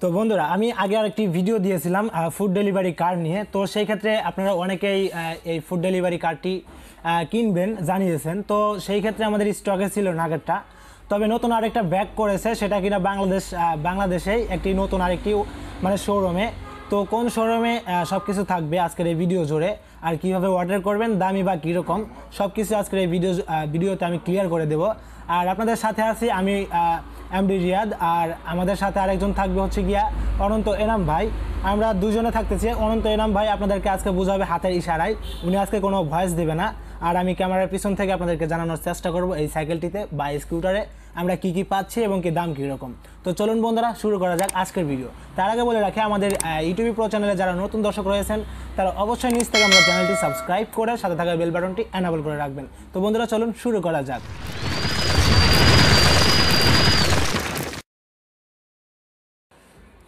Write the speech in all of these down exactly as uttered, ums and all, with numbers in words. তো বন্ধুরা আমি আগে আরেকটি ভিডিও দিয়েছিলাম ফুড ডেলিভারি কার্ড নিয়ে, তো সেই ক্ষেত্রে আপনারা অনেকেই এই ফুড ডেলিভারি কার্ডটি কিনবেন জানিয়েছেন। তো সেই ক্ষেত্রে আমাদের স্টকে ছিল নাগেটটা, তবে নতুন আরেকটা ব্যাগ করেছে সেটা কিনা বাংলাদেশ বাংলাদেশেই একটি নতুন আরেকটি মানে শোরুমে। তো কোন শোরুমে সব কিছু থাকবে আজকের এই ভিডিও জুড়ে, আর কীভাবে অর্ডার করবেন, দামি বা কীরকম, সব কিছু আজকের এই ভিডিও ভিডিওতে আমি ক্লিয়ার করে দেব। আর আপনাদের সাথে আছি আমি এমডি রিয়াদ, আর আমাদের সাথে আরেকজন থাকবে হচ্ছে গিয়া অনন্ত এনাম ভাই। আমরা দুজনে থাকতেছি। অনন্ত এনাম ভাই আপনাদেরকে আজকে বোঝাবে হাতের ইশারায়, উনি আজকে কোনো ভয়েস দেবে না। আর আমি ক্যামেরার পিছন থেকে আপনাদেরকে জানানোর চেষ্টা করব এই সাইকেলটিতে বা স্কুটারে আমরা কি কি পাচ্ছি এবং কি দাম কীরকম। তো চলুন বন্ধুরা শুরু করা যাক আজকের ভিডিও। তার আগে বলে রাখি আমাদের ইউটিউব প্রো চ্যানেলে যারা নতুন দর্শক রয়েছেন তারা অবশ্যই নিজ থেকে আমরা চ্যানেলটি সাবস্ক্রাইব করে সাথে থাকা বেল বাটনটি এনাবল করে রাখবেন। তো বন্ধুরা চলুন শুরু করা যাক।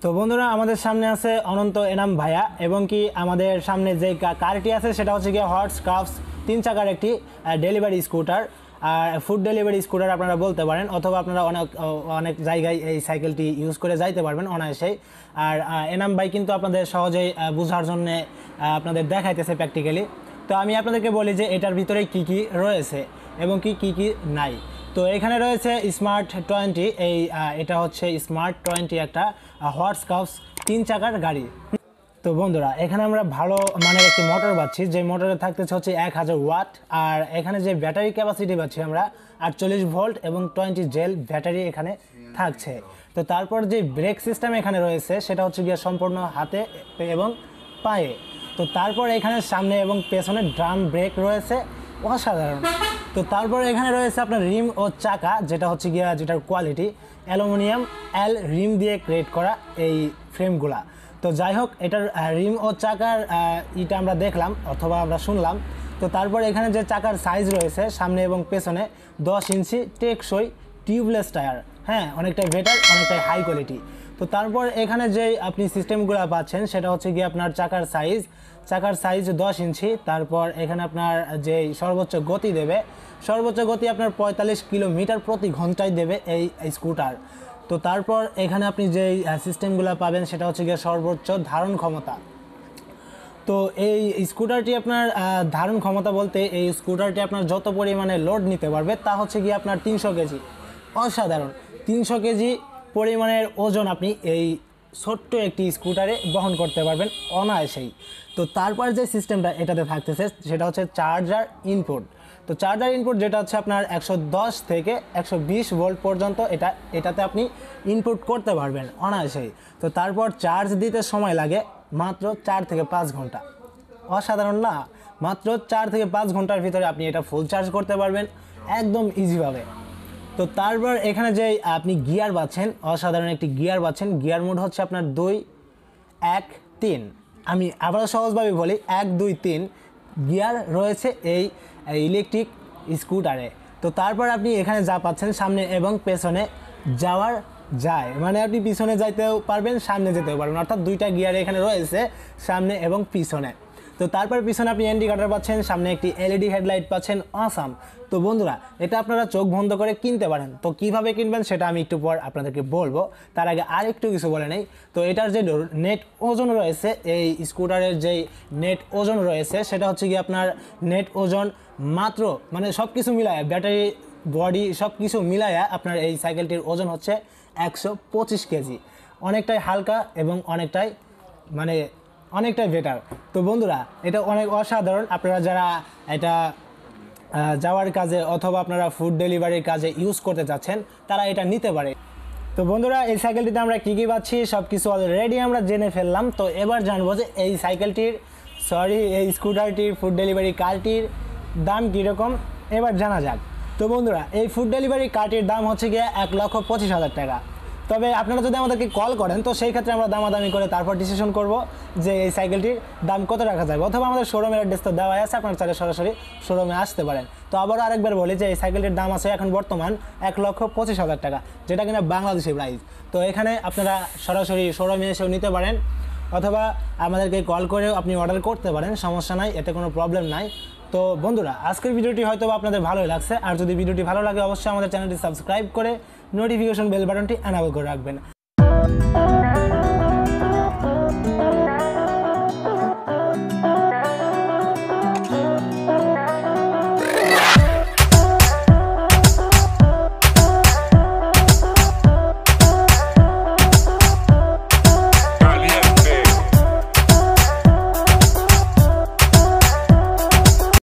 তো বন্ধুরা আমাদের সামনে আছে অনন্ত এনাম ভাইয়া, এবং কি আমাদের সামনে যে কারটি আছে সেটা হচ্ছে গিয়ে হর্স ক্রাফটস তিন চাকার একটি ডেলিভারি স্কুটার, আর ফুড ডেলিভারি স্কুটার আপনারা বলতে পারেন, অথবা আপনারা অনেক অনেক জায়গায় এই সাইকেলটি ইউজ করে যাইতে পারবেন অনায়াসেই। আর এনাম ভাই কিন্তু আপনাদের সহজেই বোঝার জন্যে আপনাদের দেখাইতেছে প্র্যাকটিক্যালি। তো আমি আপনাদেরকে বলি যে এটার ভিতরে কি কি রয়েছে এবং কি কী কী নাই। তো এখানে রয়েছে স্মার্ট টোয়েন্টি, এই এটা হচ্ছে স্মার্ট টোয়েন্টি একটা হর্স ক্রাফটস তিন চাকার গাড়ি। তো বন্ধুরা এখানে আমরা ভালো মানের একটি মোটর পাচ্ছি, যে মোটরে থাকতেছে হচ্ছে এক হাজার ওয়াট। আর এখানে যে ব্যাটারি ক্যাপাসিটি পাচ্ছি আমরা আটচল্লিশ ভোল্ট এবং টোয়েন্টি জেল ব্যাটারি এখানে থাকছে। তো তারপর যে ব্রেক সিস্টেম এখানে রয়েছে সেটা হচ্ছে গিয়ে সম্পূর্ণ হাতে এবং পায়ে। তো তারপর এখানে সামনে এবং পেছনে ড্রাম ব্রেক রয়েছে, অসাধারণ। তো তারপরে এখানে রয়েছে আপনার রিম ও চাকা, যেটা হচ্ছে গিয়া যেটার কোয়ালিটি অ্যালুমিনিয়াম অ্যাল রিম দিয়ে ক্রিয়েট করা এই ফ্রেমগুলা। তো যাই হোক এটার রিম ও চাকার এটা আমরা দেখলাম অথবা আমরা শুনলাম। তো তারপর এখানে যে চাকার সাইজ রয়েছে সামনে এবং পেছনে দশ ইঞ্চি, টেকসই টিউবলেস টায়ার, হ্যাঁ অনেকটাই বেটার, অনেকটাই হাই কোয়ালিটি। তো তারপর এখানে যে আপনি সিস্টেমগুলো পাচ্ছেন সেটা হচ্ছে গিয়ে আপনার চাকার সাইজ চাকার সাইজ দশ ইঞ্চি। তারপর এখানে আপনার যে সর্বোচ্চ গতি দেবে, সর্বোচ্চ গতি আপনার পঁয়তাল্লিশ কিলোমিটার প্রতি ঘন্টায় দেবে এই স্কুটার। তো তারপর এখানে আপনি যে সিস্টেমগুলো পাবেন সেটা হচ্ছে গিয়ে সর্বোচ্চ ধারণ ক্ষমতা। তো এই স্কুটারটি আপনার ধারণ ক্ষমতা বলতে এই স্কুটারটি আপনার যত পরিমাণে লোড নিতে পারবে তা হচ্ছে গিয়ে আপনার তিনশো কেজি, অসাধারণ। তিনশো কেজি পরিমাণের ওজন আপনি এই ছোট্ট একটি স্কুটারে বহন করতে পারবেন অনায়াসেই। তো তারপর যে সিস্টেমটা এটাতে থাকতেছে সেটা হচ্ছে চার্জার ইনপুট। তো চার্জার ইনপুট যেটা হচ্ছে আপনার একশো দশ থেকে একশো বিশ ভোল্ট পর্যন্ত এটা এটাতে আপনি ইনপুট করতে পারবেন অনায়াসেই। তো তারপর চার্জ দিতে সময় লাগে মাত্র চার থেকে পাঁচ ঘন্টা, অসাধারণ না? মাত্র চার থেকে পাঁচ ঘন্টার ভিতরে আপনি এটা ফুল চার্জ করতে পারবেন একদম ইজিভাবে। তো তারপর এখানে যে আপনি গিয়ার পাচ্ছেন, অসাধারণ একটি গিয়ার পাচ্ছেন। গিয়ার মোড হচ্ছে আপনার দুই এক তিন, আমি আবারও সহজভাবে বলি এক দুই তিন গিয়ার রয়েছে এই ইলেকট্রিক স্কুটারে। তো তারপর আপনি এখানে যা পাচ্ছেন সামনে এবং পেছনে যাওয়ার যায়, মানে আপনি পিছনে যাইতেও পারবেন সামনে যেতেও পারবেন, অর্থাৎ দুইটা গিয়ার এখানে রয়েছে সামনে এবং পিছনে। তো তারপর পিছনে আপনি ইন্ডিকেটর পাচ্ছেন, সামনে একটি এলইডি হেডলাইট পাচ্ছেন, অসাম। তো বন্ধুরা এটা আপনারা চোখ বন্ধ করে কিনতে পারেন। তো কিভাবে কিনবেন সেটা আমি একটু পর আপনাদেরকে বলবো, তার আগে আর একটু কিছু বলে নেই। তো এটার যে নেট ওজন রয়েছে এই স্কুটারের, যেই নেট ওজন রয়েছে সেটা হচ্ছে কি আপনার নেট ওজন মাত্র মানে সব কিছু মিলায়, ব্যাটারি বডি সব কিছু মিলায় আপনার এই সাইকেলটির ওজন হচ্ছে একশো পঁচিশ কেজি, অনেকটাই হালকা এবং অনেকটাই মানে অনেকটাই বেটার। তো বন্ধুরা এটা অনেক অসাধারণ। আপনারা যারা এটা যাওয়ার কাজে অথবা আপনারা ফুড ডেলিভারির কাজে ইউজ করতে চাচ্ছেন তারা এটা নিতে পারে। তো বন্ধুরা এই সাইকেলটিতে আমরা কী কী পাচ্ছি সব কিছু অলরেডি আমরা জেনে ফেললাম। তো এবার জানবো যে এই সাইকেলটির সরি এই স্কুটারটির ফুড ডেলিভারি কার্ডটির দাম কীরকম, এবার জানা যাক। তো বন্ধুরা এই ফুড ডেলিভারি কার্ডটির দাম হচ্ছে গিয়ে এক লক্ষ পঁচিশ হাজার টাকা। তবে আপনারা যদি আমাদেরকে কল করেন তো সেই ক্ষেত্রে আমরা দামাদামি করে তারপর ডিসিশন করব যে এই সাইকেলটির দাম কত রাখা যাবে, অথবা আমাদের শোরুমের অ্যাড্রেস তো দেওয়াই আছে, আপনারা চাইলে সরাসরি শোরুমে আসতে পারেন। তো আবারও আরেকবার বলি যে এই সাইকেলটির দাম আছে এখন বর্তমান এক লক্ষ পঁচিশ হাজার টাকা, যেটা কিনা বাংলাদেশি প্রাইস। তো এখানে আপনারা সরাসরি শোরুমে এসেও নিতে পারেন, অথবা আমাদেরকে কল করেও আপনি অর্ডার করতে পারেন, সমস্যা নাই, এতে কোনো প্রবলেম নাই। তো বন্ধুরা আজকের ভিডিওটি হয়তো আপনাদের ভালোই লাগছে, আর যদি ভিডিওটি ভালো লাগে অবশ্যই আমাদের চ্যানেলটি সাবস্ক্রাইব করে নোটিফিকেশন বেল বাটনটি এনাবল করে রাখবেন।